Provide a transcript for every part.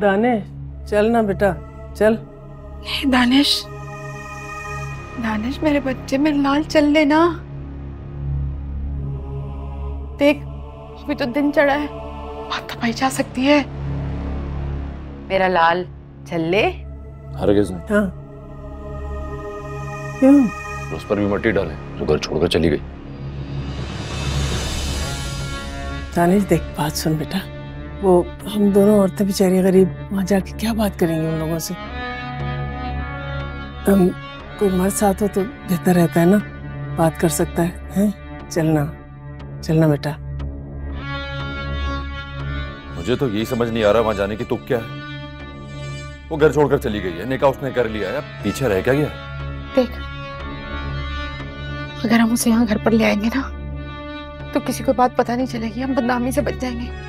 दानिश चल ना बेटा चल। नहीं दानिश, दानिश मेरे बच्चे मेरे लाल चल लेना। देख अभी तो दिन चढ़ा है, बात दबाई जा सकती है। मेरा लाल चल ले। हरगिज़ नहीं। हाँ। क्यों? उस पर भी मट्टी डाले जो घर छोड़कर चली गई। दानिश देख बात सुन बेटा, वो हम दोनों औरतें बेचारी गरीब वहां जाके क्या बात करेंगी उन लोगों से। कोई मर्द साथ हो तो बेहतर रहता है ना, बात कर सकता है। हैं चलना चलना बेटा। मुझे तो यही समझ नहीं आ रहा वहां जाने की तुक क्या है। वो घर छोड़कर चली गई है, निकाह उसने कर लिया है, पीछे रह क्या गया। देख अगर हम उसे यहाँ घर पर ले आएंगे ना तो किसी को बात पता नहीं चलेगी, हम बदनामी से बच जाएंगे।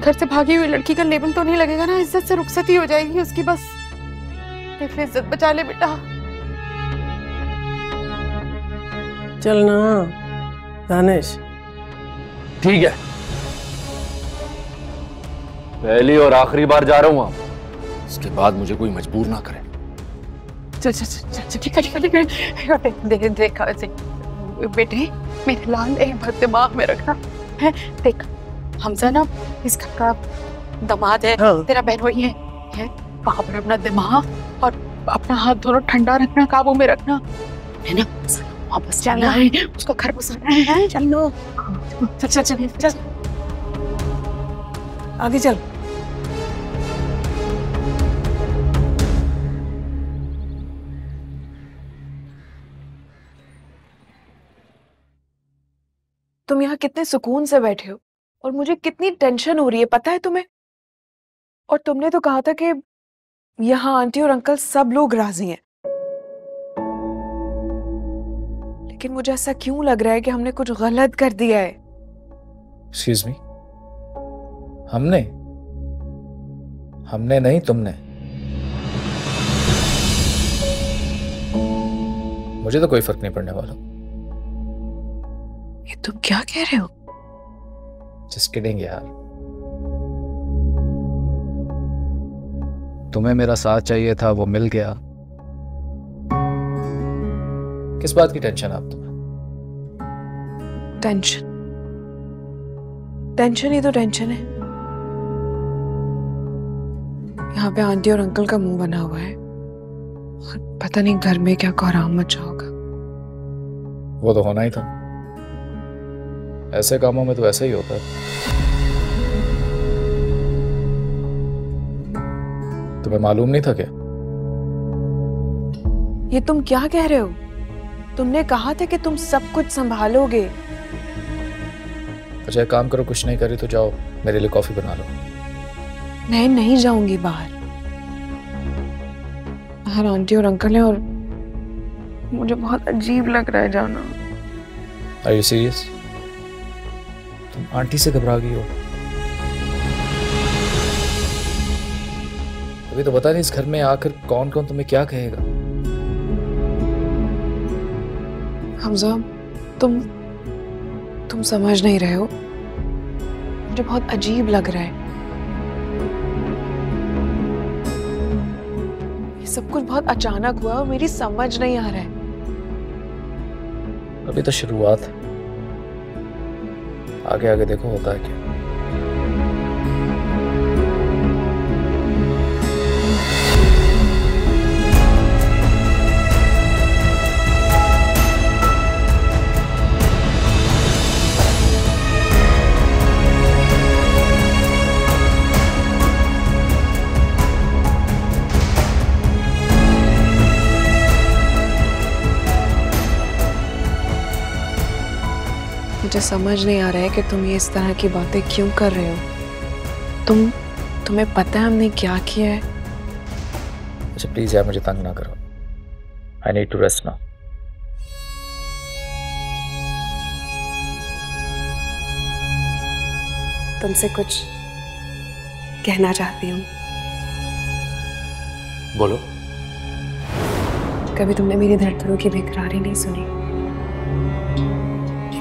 घर से भागी हुई लड़की का लेबल तो नहीं लगेगा ना, इज्जत से रुखसती हो जाएगी उसकी। बस इज्जत बचा ले बेटा। चलना दानिश। ठीक है पहली और आखिरी बार जा रहा हूं वहां, इसके बाद मुझे कोई मजबूर ना करे। चल चल चल ठीक है ठीक है। देख देखा बेटे मेरे लाल एक बार दिमाग में रखना है। देख हमजा ना इसका का दामाद है। हाँ। तेरा बहन वही है? वहाँ पर अपना दिमाग और अपना हाथ दोनों ठंडा रखना, काबू में रखना है ना। वापस जाना है, उसको घर पहुंचाना है। चलो चल चल चल चल आगे चल। तुम यहाँ कितने सुकून से बैठे हो और मुझे कितनी टेंशन हो रही है पता है तुम्हें। और तुमने तो कहा था कि यहाँ आंटी और अंकल सब लोग राजी हैं, लेकिन मुझे ऐसा क्यों लग रहा है कि हमने कुछ गलत कर दिया है। Excuse me? हमने नहीं तुमने। मुझे तो कोई फर्क नहीं पड़ने वाला। ये तुम क्या कह रहे हो? Just kidding यार। तुम्हें मेरा साथ चाहिए था वो मिल गया, किस बात की टेंशन आप तुम्हें? टेंशन ही तो टेंशन है। यहाँ पे आंटी और अंकल का मुंह बना हुआ है और पता नहीं घर में क्या कोहराम मचा होगा। वो तो होना ही था, ऐसे कामों में तो ऐसा ही होता है। तुम्हें मालूम नहीं था क्या? ये तुम क्या कह रहे हो? तुमने कहा था कि तुम सब कुछ संभालोगे। अच्छा काम करो, कुछ नहीं करी तो जाओ मेरे लिए कॉफी बना लो। नहीं जाऊंगी बाहर। बाहर आंटी और अंकल हैं और मुझे बहुत अजीब लग रहा है जाना। Are you serious? तुम आंटी से घबरा गई हो? अभी तो पता नहीं इस घर में आकर कौन कौन तुम्हें क्या कहेगा। हमजा तुम समझ नहीं रहे हो, मुझे बहुत अजीब लग रहा है। ये सब कुछ बहुत अचानक हुआ और मेरी समझ नहीं आ रहा है। अभी तो शुरुआत है, आगे आगे देखो होता है क्या। मुझे समझ नहीं आ रहा है कि तुम ये इस तरह की बातें क्यों कर रहे हो। तुम्हें पता है हमने क्या किया है। अच्छा प्लीज यार मुझे तंग ना करो। I need to rest now. तुमसे कुछ कहना चाहती हूँ। बोलो। कभी तुमने मेरी धड़कनों की बेकरारी नहीं सुनी।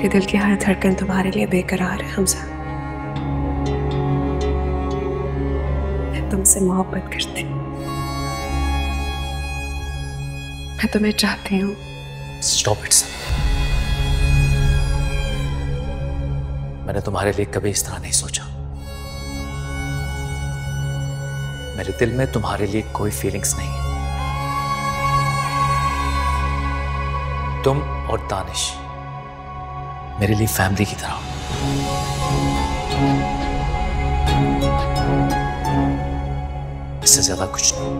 मेरे दिल की हर धड़कन तुम्हारे लिए बेकरार है हमजा। तुमसे मोहब्बत करती हूँ, मैं तुम्हें चाहती हूँ। Stop it, Sana। मैंने तुम्हारे लिए कभी इस तरह नहीं सोचा। मेरे दिल में तुम्हारे लिए कोई फीलिंग्स नहीं है। तुम और दानिश मेरे लिए फैमिली की तरह हो, इससे ज्यादा कुछ नहीं,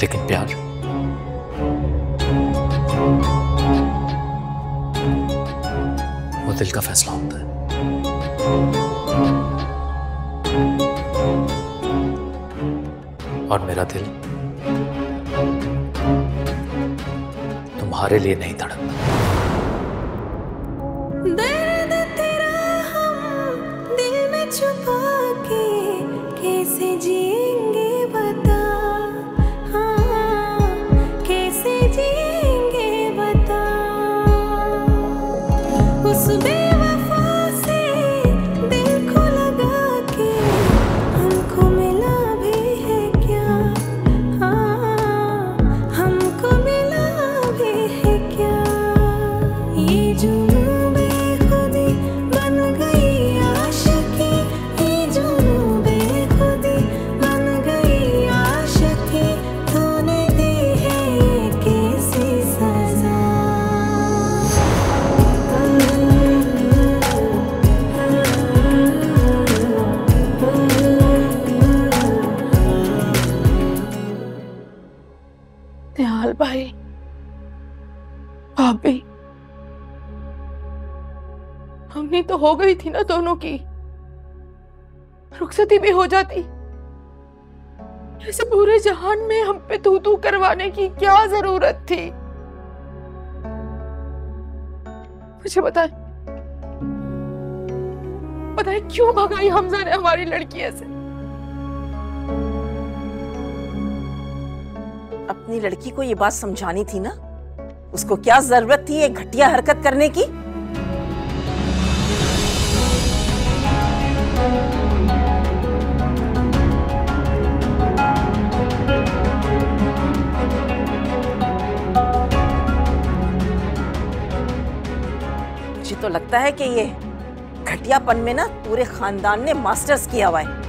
लेकिन प्यार, वो दिल का फैसला होता है, और मेरा दिल तुम्हारे लिए नहीं धड़कता। दर्द तेरा हम दिल में छुपा के कैसे जिएंगे बता, हाँ कैसे जिएंगे बता। उस निहाल भाई, भाभी, हमने तो हो गई थी ना दोनों की, रुखसती भी हो जाती। ऐसे पूरे जहान में हम पे तू तू करवाने की क्या जरूरत थी? मुझे बताए क्यों भगाई हमजा ने हमारी लड़कियां से? अपनी लड़की को ये बात समझानी थी ना, उसको क्या जरूरत थी एक घटिया हरकत करने की। मुझे तो लगता है कि ये घटियापन में ना पूरे खानदान ने मास्टर्स किया हुआ है।